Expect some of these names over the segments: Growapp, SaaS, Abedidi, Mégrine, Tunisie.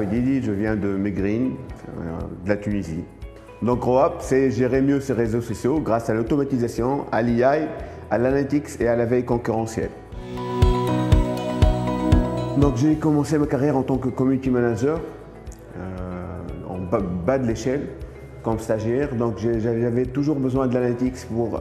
Abedidi, je viens de Mégrine, de la Tunisie. Donc Growapp, c'est gérer mieux ses réseaux sociaux grâce à l'automatisation, à l'IA, à l'analytics et à la veille concurrentielle. Donc j'ai commencé ma carrière en tant que community manager en bas de l'échelle, comme stagiaire. Donc j'avais toujours besoin de l'analytics pour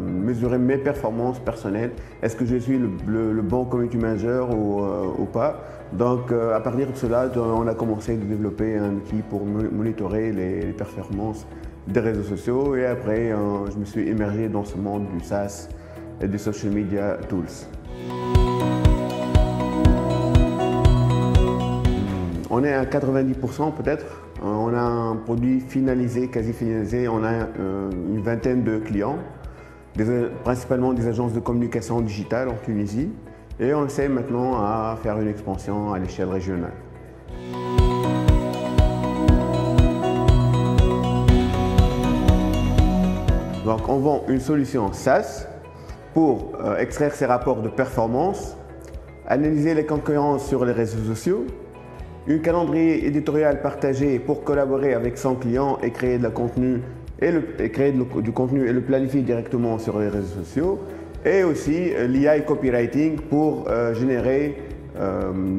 mesurer mes performances personnelles. Est-ce que je suis le bon community manager ou pas? Donc à partir de cela, on a commencé à développer un outil pour monitorer les performances des réseaux sociaux. Et après, je me suis immergé dans ce monde du SaaS et des social media tools. On est à 90% peut-être. On a un produit finalisé, quasi finalisé. On a une vingtaine de clients, principalement des agences de communication digitale en Tunisie. Et on essaie maintenant à faire une expansion à l'échelle régionale. Donc on vend une solution SaaS pour extraire ses rapports de performance, analyser les concurrences sur les réseaux sociaux, un calendrier éditorial partagé pour collaborer avec son client et créer du contenu et le planifier directement sur les réseaux sociaux. Et aussi l'IA copywriting pour générer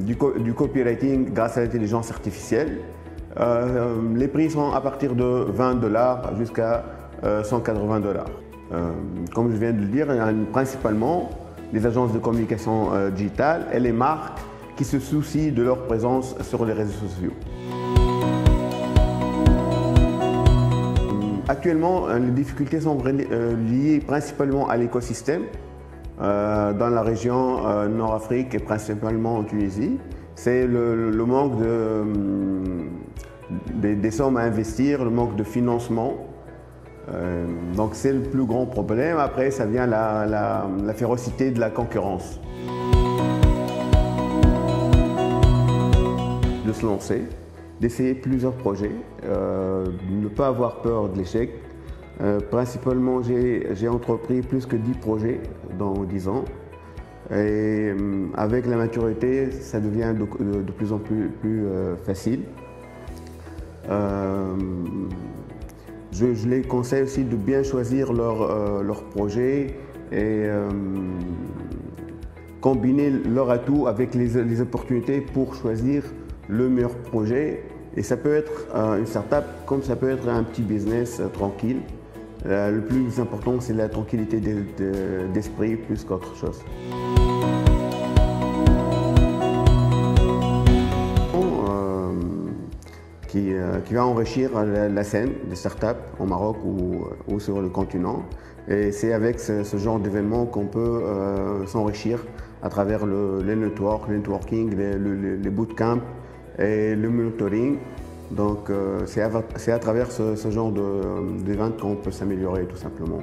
du copywriting grâce à l'intelligence artificielle. Les prix sont à partir de 20 $ jusqu'à 180 $. Comme je viens de le dire, il y a principalement les agences de communication digitale et les marques qui se soucient de leur présence sur les réseaux sociaux. Actuellement, les difficultés sont liées principalement à l'écosystème dans la région Nord-Afrique et principalement en Tunisie. C'est le manque des sommes à investir, le manque de financement. Donc c'est le plus grand problème. Après, ça vient la férocité de la concurrence. De se lancer, d'essayer plusieurs projets, ne pas avoir peur de l'échec. Principalement, j'ai entrepris plus que 10 projets dans 10 ans. Et avec la maturité, ça devient de plus en plus facile. Je les conseille aussi de bien choisir leur projet et combiner leurs atouts avec les opportunités pour choisir le meilleur projet. Et ça peut être une startup comme ça peut être un petit business tranquille. Le plus important, c'est la tranquillité d'esprit plus qu'autre chose. Qui va enrichir la scène des startups au Maroc ou sur le continent. Et c'est avec ce genre d'événements qu'on peut s'enrichir à travers le networking, les bootcamps et le monitoring. Donc c'est à travers ce genre d'événements qu'on peut s'améliorer tout simplement.